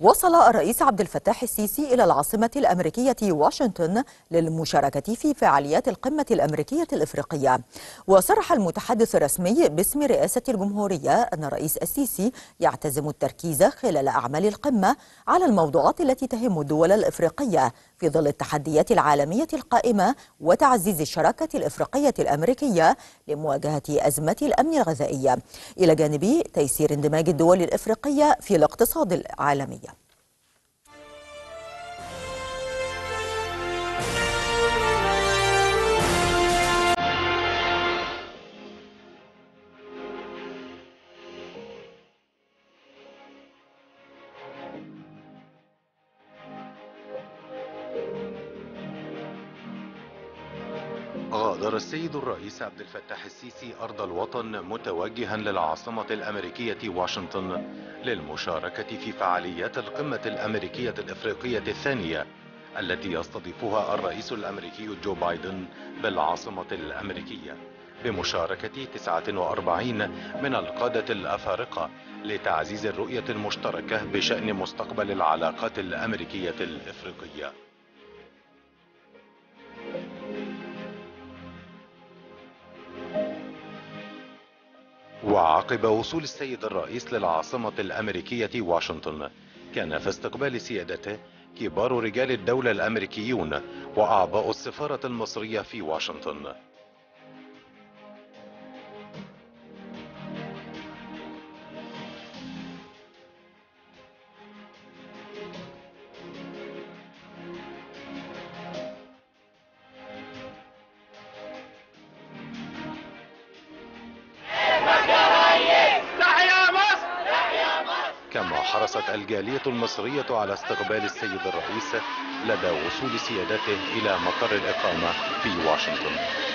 وصل الرئيس عبد الفتاح السيسي إلى العاصمة الأمريكية واشنطن للمشاركة في فعاليات القمة الأمريكية الإفريقية. وصرح المتحدث الرسمي باسم رئاسة الجمهورية أن الرئيس السيسي يعتزم التركيز خلال أعمال القمة على الموضوعات التي تهم الدول الإفريقية في ظل التحديات العالمية القائمة وتعزيز الشراكة الإفريقية الأمريكية لمواجهة أزمة الأمن الغذائية، إلى جانب تيسير اندماج الدول الإفريقية في الاقتصاد العالمي. غادر السيد الرئيس عبد الفتاح السيسي أرض الوطن متوجها للعاصمة الأمريكية واشنطن للمشاركة في فعاليات القمة الأمريكية الإفريقية الثانية التي يستضيفها الرئيس الأمريكي جو بايدن بالعاصمة الأمريكية بمشاركة 49 من القادة الأفارقة لتعزيز الرؤية المشتركة بشأن مستقبل العلاقات الأمريكية الإفريقية. وعقب وصول السيد الرئيس للعاصمة الأمريكية واشنطن، كان في استقبال سيادته كبار رجال الدولة الأمريكيون وأعضاء السفارة المصرية في واشنطن. كما حرصت الجالية المصرية على استقبال السيد الرئيس لدى وصول سيادته إلى مقر الإقامة في واشنطن.